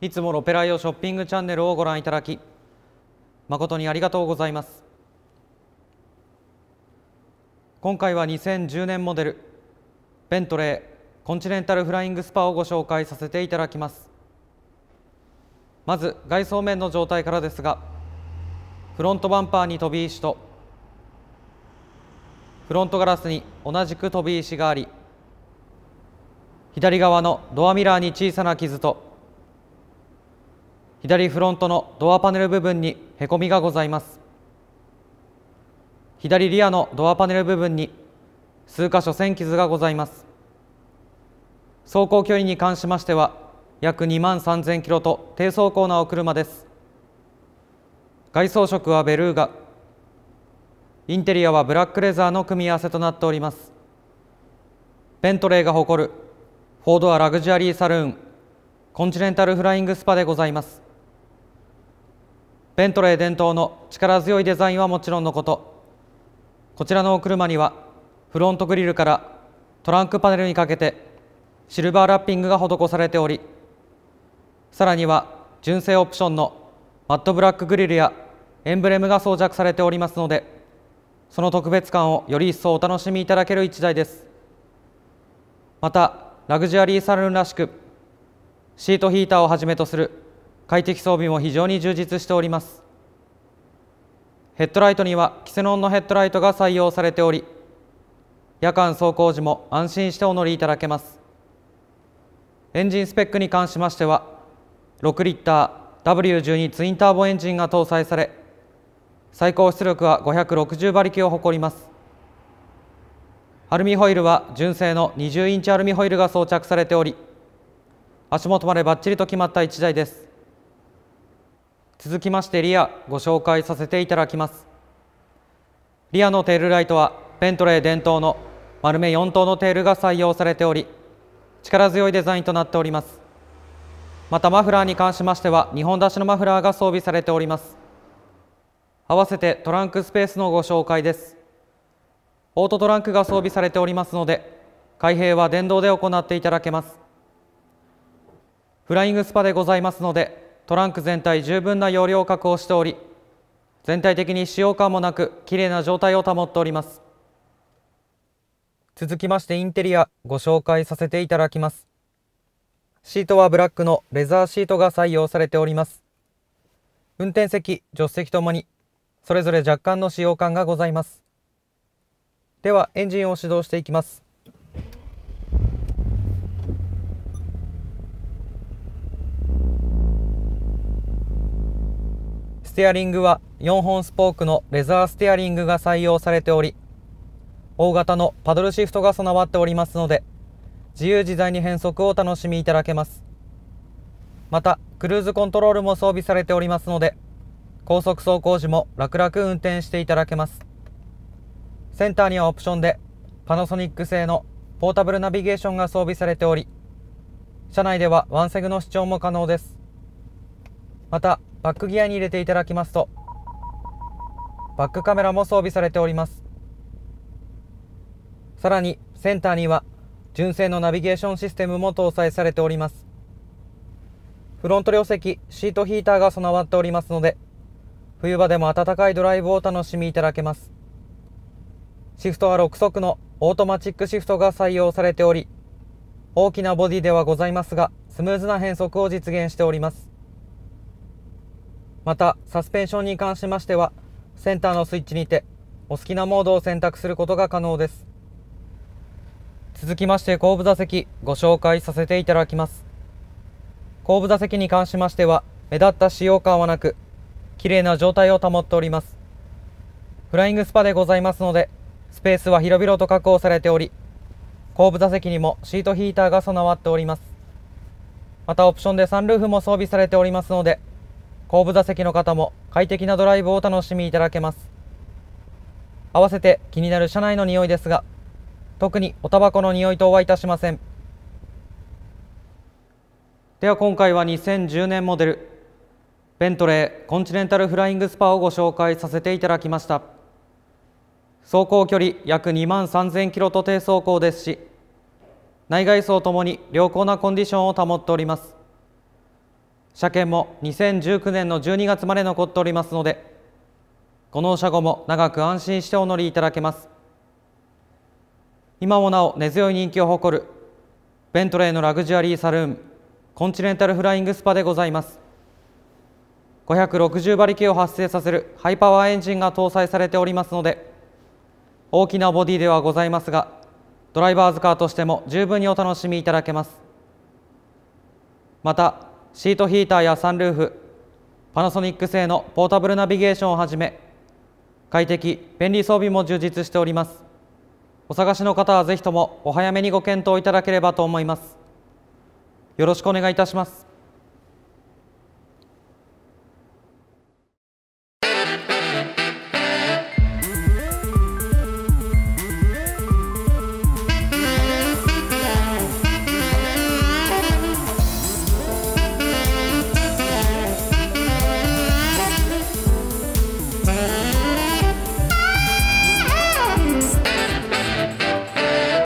いつもロペライオショッピングチャンネルをご覧いただき誠にありがとうございます。今回は2010年モデルベントレーコンチネンタルフライングスパをご紹介させていただきます。まず外装面の状態からですが、フロントバンパーに飛び石とフロントガラスに同じく飛び石があり、左側のドアミラーに小さな傷と左フロントのドアパネル部分にへこみがございます。左リアのドアパネル部分に数箇所線傷がございます。走行距離に関しましては約2万3000キロと低走行なお車です。外装色はベルーガ、インテリアはブラックレザーの組み合わせとなっております。ベントレーが誇るフォードはラグジュアリーサルーンコンチネンタルフライングスパでございます。ベントレー伝統の力強いデザインはもちろんのこと、こちらのお車にはフロントグリルからトランクパネルにかけてシルバーラッピングが施されており、さらには純正オプションのマットブラックグリルやエンブレムが装着されておりますので、その特別感をより一層お楽しみいただける一台です。またラグジュアリーサルーンらしくシートヒーターをはじめとする快適装備も非常に充実しております。ヘッドライトにはキセノンのヘッドライトが採用されており、夜間走行時も安心してお乗りいただけます。エンジンスペックに関しましては6リッター W12 ツインターボエンジンが搭載され、最高出力は560馬力を誇ります。アルミホイルは純正の20インチアルミホイルが装着されており、足元までバッチリと決まった1台です。続きましてリアご紹介させていただきます。リアのテールライトはベントレー伝統の丸め4灯のテールが採用されており、力強いデザインとなっております。またマフラーに関しましては2本出しのマフラーが装備されております。合わせてトランクスペースのご紹介です。オートトランクが装備されておりますので、開閉は電動で行っていただけます。フライングスパでございますので、トランク全体十分な容量を確保しており、全体的に使用感もなく綺麗な状態を保っております。続きましてインテリアご紹介させていただきます。シートはブラックのレザーシートが採用されております。運転席、助手席ともにそれぞれ若干の使用感がございます。ではエンジンを始動していきます。ステアリングは4本スポークのレザーステアリングが採用されており、大型のパドルシフトが備わっておりますので、自由自在に変速をお楽しみいただけます。またクルーズコントロールも装備されておりますので、高速走行時も楽々運転していただけます。センターにはオプションでパナソニック製のポータブルナビゲーションが装備されており、車内ではワンセグの視聴も可能です。またバックギアに入れていただきますと、バックカメラも装備されております。さらにセンターには純正のナビゲーションシステムも搭載されております。フロント両席、シートヒーターが備わっておりますので、冬場でも暖かいドライブをお楽しみいただけます。シフトは6速のオートマチックシフトが採用されており、大きなボディではございますがスムーズな変速を実現しております。またサスペンションに関しましては、センターのスイッチにてお好きなモードを選択することが可能です。続きまして後部座席ご紹介させていただきます。後部座席に関しましては目立った使用感はなく、綺麗な状態を保っております。フライングスパでございますので、スペースは広々と確保されており、後部座席にもシートヒーターが備わっております。またオプションでサンルーフも装備されておりますので、後部座席の方も快適なドライブをお楽しみいただけます。合わせて気になる車内の匂いですが、特におタバコの匂い等はいたしません。では今回は2010年モデルベントレーコンチネンタルフライングスパをご紹介させていただきました。走行距離約2万3000キロと低走行ですし、内外装ともに良好なコンディションを保っております。車検も2019年の12月まで残っておりますので、この車後も長く安心してお乗りいただけます。今もなお根強い人気を誇るベントレーのラグジュアリーサルーンコンチネンタルフライングスパでございます。560馬力を発生させるハイパワーエンジンが搭載されておりますので、大きなボディではございますが、ドライバーズカーとしても十分にお楽しみいただけます。またシートヒーターやサンルーフ、パナソニック製のポータブルナビゲーションをはじめ、快適・便利装備も充実しております。お探しの方はぜひともお早めにご検討いただければと思います。よろしくお願いいたします。